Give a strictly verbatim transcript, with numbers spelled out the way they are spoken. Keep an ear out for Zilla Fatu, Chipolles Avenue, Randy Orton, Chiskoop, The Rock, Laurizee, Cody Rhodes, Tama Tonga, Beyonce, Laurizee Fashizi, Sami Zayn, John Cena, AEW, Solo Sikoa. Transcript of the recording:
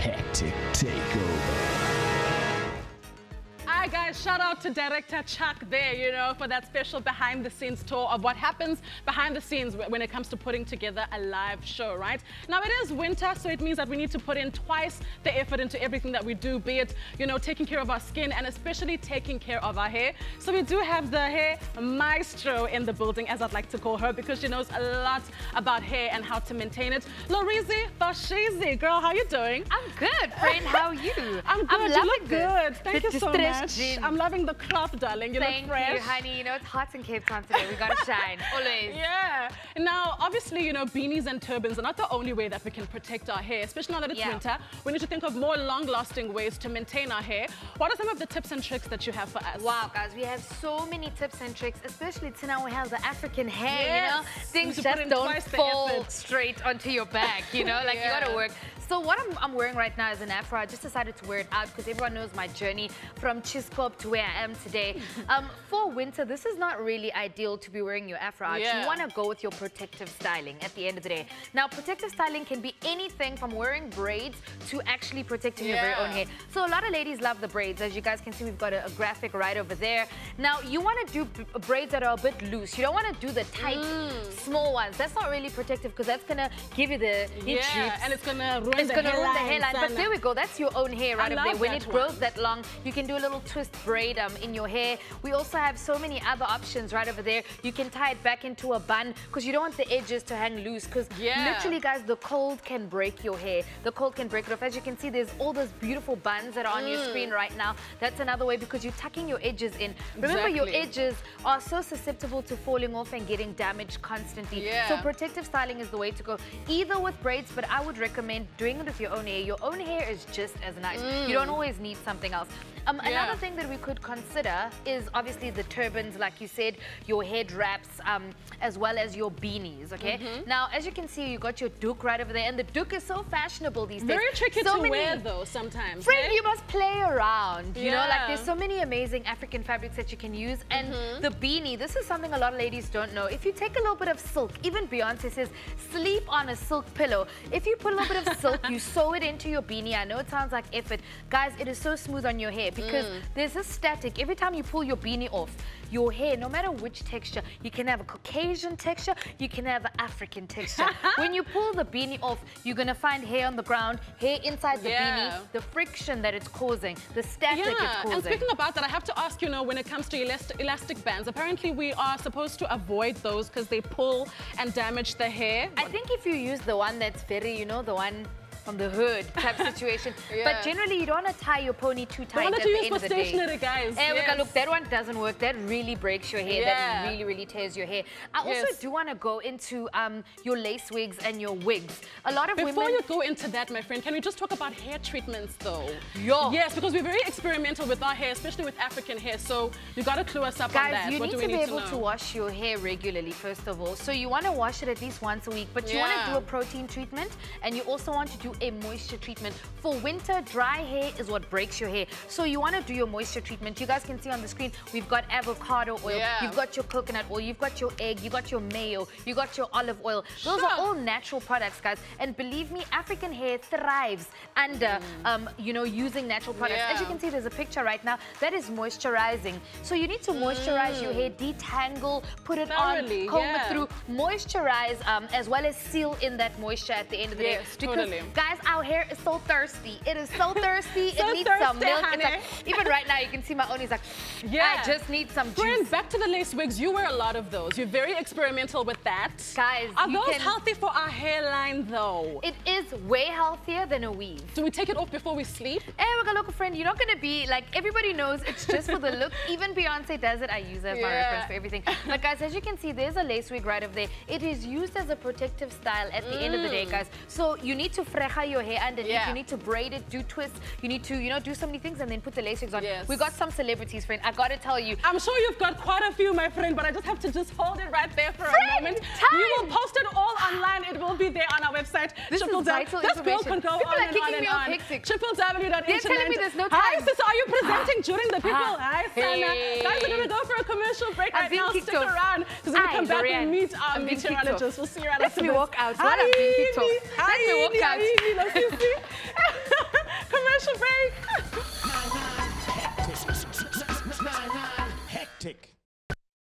hectic takeover. All right, guys, shout out to director Chuck there, you know, for that special behind-the-scenes tour of what happens behind the scenes when it comes to putting together a live show, right? Now, it is winter, so it means that we need to put in twice the effort into everything that we do, be it, you know, taking care of our skin and especially taking care of our hair. So we do have the hair maestro in the building, as I'd like to call her, because she knows a lot about hair and how to maintain it. Laurizee, Fashizi, girl, how you doing? I'm good, friend. How are you? I'm good. I'm you look good. It. Thank the you so much. Gym. I'm loving the crop, darling. You Thank look fresh. Thank you, honey. You know, it's hot in Cape Town today. We gotta shine, always. Yeah. Now, obviously, you know, beanies and turbans are not the only way that we can protect our hair, especially now that it's yeah. winter. We need to think of more long-lasting ways to maintain our hair. What are some of the tips and tricks that you have for us? Wow, guys, we have so many tips and tricks, especially to now we have the African hair, yes. you know? Things just don't fall straight onto your back, you know? Like, yeah. you gotta work. So what I'm, I'm wearing right now is an afro. I just decided to wear it out because everyone knows my journey from Chiskoop to where I am today. Um, for winter, this is not really ideal to be wearing your afro out. Yeah. You want to go with your protective styling at the end of the day. Now, protective styling can be anything from wearing braids to actually protecting yeah. your very own hair. So a lot of ladies love the braids. As you guys can see, we've got a, a graphic right over there. Now, you want to do braids that are a bit loose. You don't want to do the tight, mm. small ones. That's not really protective because that's going to give you the... Yeah, juice. And it's going to ruin It's gonna ruin the hairline, but there we go. That's your own hair right up there. When it grows that long, you can do a little twist braid um, in your hair. We also have so many other options right over there. You can tie it back into a bun because you don't want the edges to hang loose. Because yeah. literally, guys, the cold can break your hair. The cold can break it off. As you can see, there's all those beautiful buns that are on mm. your screen right now. That's another way because you're tucking your edges in. Remember, exactly. your edges are so susceptible to falling off and getting damaged constantly. Yeah. So protective styling is the way to go. Either with braids, but I would recommend doing it with your own hair. Your own hair is just as nice. Mm. You don't always need something else. Um, yeah. Another thing that we could consider is obviously the turbans, like you said, your head wraps, um, as well as your beanies, okay? Mm-hmm. Now, as you can see, you got your duke right over there, and the duke is so fashionable these days. Very tricky so to many... wear, though, sometimes. Friend, eh? You must play around, you yeah. know? Like, there's so many amazing African fabrics that you can use, and mm-hmm. the beanie, this is something a lot of ladies don't know. If you take a little bit of silk, even Beyonce says, sleep on a silk pillow. If you put a little bit of silk, you sew it into your beanie. I know it sounds like effort. Guys, it is so smooth on your hair. Because mm. there's a static. Every time you pull your beanie off, your hair, no matter which texture, you can have a Caucasian texture, you can have an African texture. When you pull the beanie off, you're going to find hair on the ground, hair inside the yeah. beanie, the friction that it's causing, the static yeah. it's causing. And speaking about that, I have to ask, you know, when it comes to elastic, elastic bands, apparently we are supposed to avoid those because they pull and damage the hair. I think if you use the one that's very, you know, the one... from the hood type situation. yeah. But generally, you don't want to tie your pony too tight at the end of the day. Stationary, guys. And yes. Look, that one doesn't work. That really breaks your hair. Yeah. That really, really tears your hair. I yes. also do want to go into um, your lace wigs and your wigs. A lot of Before women... Before you go into that, my friend, can we just talk about hair treatments, though? Yo. Yes, because we're very experimental with our hair, especially with African hair. So you got to clue us up guys, on that. Guys, you what need to need be able to, to wash your hair regularly, first of all. So you want to wash it at least once a week. But you yeah. want to do a protein treatment. And you also want to do a moisture treatment. For winter, dry hair is what breaks your hair. So you want to do your moisture treatment. You guys can see on the screen, we've got avocado oil, yeah. you've got your coconut oil, you've got your egg, you've got your mayo, you've got your olive oil. Those sure. are all natural products, guys. And believe me, African hair thrives under, mm. um, you know, using natural products. Yeah. As you can see, there's a picture right now that is moisturizing. So you need to moisturize mm. your hair, detangle, put it Thoroughly, on, comb yeah. it through, moisturize, um, as well as seal in that moisture at the end of the yes, day. Because totally. Guys, our hair is so thirsty. It is so thirsty. so it needs thirsty, some milk. It's like, even right now, you can see my own. He's like, yeah. I just need some juice. Friend, back to the lace wigs. You wear a lot of those. You're very experimental with that. Guys, are those can... healthy for our hairline, though? It is way healthier than a weave. Do we take it off before we sleep? Hey, we're gonna look, friend. You're not going to be like, everybody knows it's just for the look. Even Beyonce does it. I use it as yeah. my reference for everything. But guys, as you can see, there's a lace wig right over there. It is used as a protective style at the mm. end of the day, guys. So you need to freja your hair underneath. Yeah. You need to braid it, do twists. You need to, you know, do so many things and then put the lace wigs on. Yes. We got some celebrities, friend. I gotta tell you. I'm sure you've got quite a few, my friend, but I just have to just hold it right there for friend, a moment. Time. We will post it all online. It will be there on our website. This Chipolles is vital this information. Girl can go people on are kicking me off hectic. Chipolles Avenue dot internet. They're telling me there's no time. Hi, sister. Are you presenting during the people? Ah. Hi, Sana. Hey. Guys, we're gonna go for a commercial break I've right now. Stick off. Around because we come back and meet our meteorologists. We'll see you right after this. Let me walk out. Let me walk out. Let's see. tick.